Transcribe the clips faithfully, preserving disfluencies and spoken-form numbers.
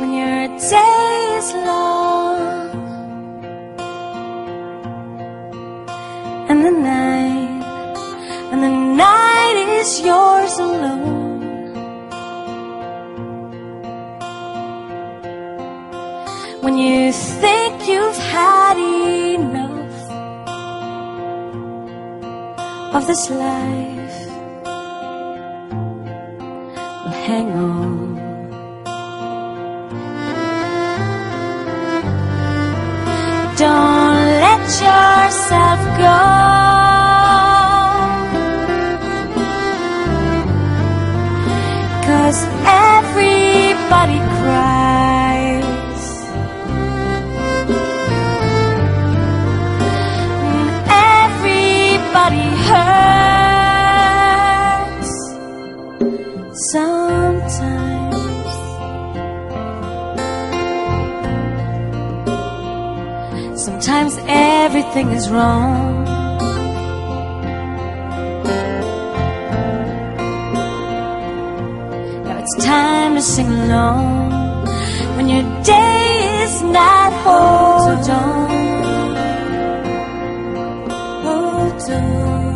when your day is long and the night, and the night is yours alone. When you think you've had enough of this life, well, hang on. Don't let yourself go. Cause everybody cries and everybody hurts sometimes. Sometimes everything is wrong. Now it's time to sing along. When your day is not, hold on, hold on.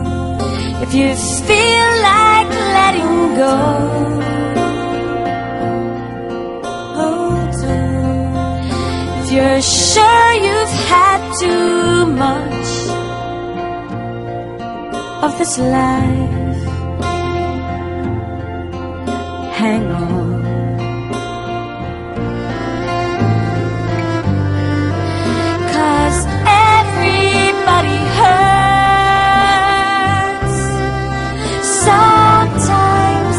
If you feel like letting go, hold on. If you're sure you've had too much of this life, hang on. Cause everybody hurts sometimes.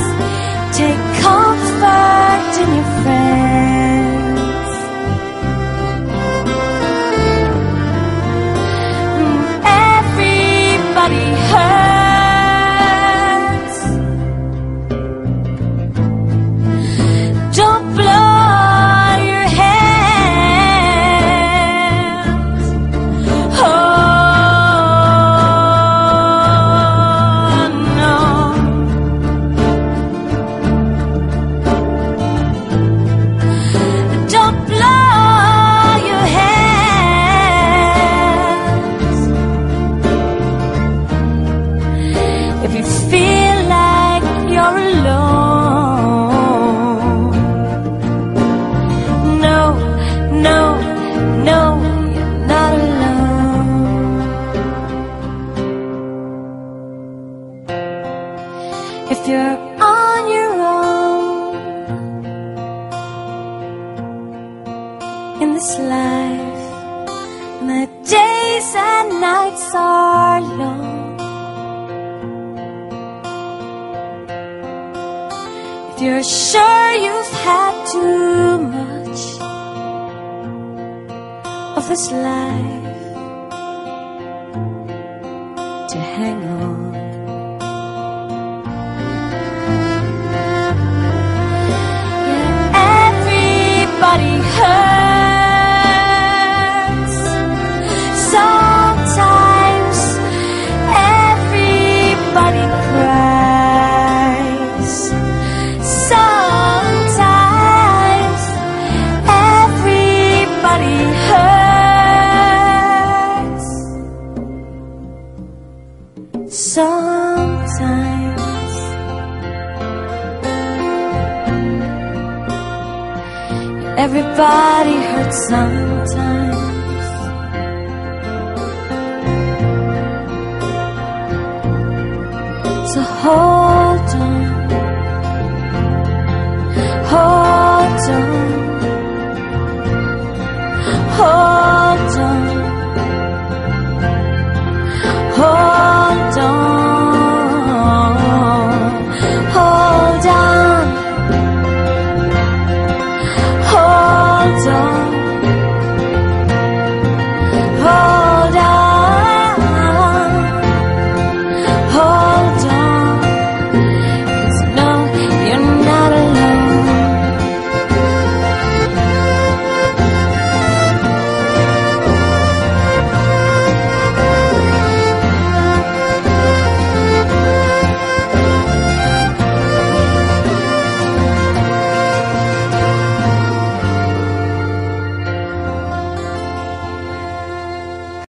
Take comfort in your friends. If you're on your own in this life, and the days and nights are long, if you're sure you've had too much of this life to hang on. Everybody hurts sometimes. Everybody cries sometimes. Everybody hurts sometimes. Everybody hurts sometimes. So hold